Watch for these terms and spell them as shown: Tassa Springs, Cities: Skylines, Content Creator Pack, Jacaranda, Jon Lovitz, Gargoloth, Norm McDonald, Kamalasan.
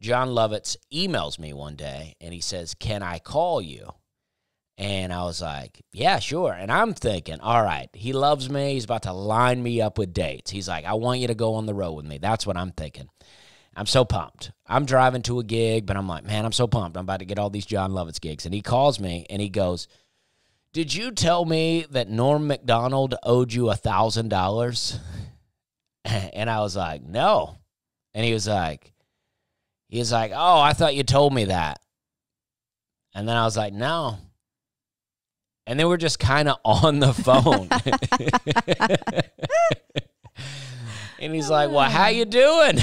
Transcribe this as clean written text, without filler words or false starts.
Jon Lovitz emails me one day, and he says, "Can I call you?" And I was like, "Yeah, sure." And I'm thinking, all right, he loves me. He's about to line me up with dates. He's like, "I want you to go on the road with me." That's what I'm thinking. I'm so pumped. I'm driving to a gig, but I'm like, man, I'm so pumped. I'm about to get all these Jon Lovitz gigs. And he calls me, and he goes, "Did you tell me that Norm McDonald owed you $1,000? And I was like, "No." And he was like, "Oh, I thought you told me that." And then I was like, "No." And then we're just kind of on the phone. And he's like, "Well, how you doing?"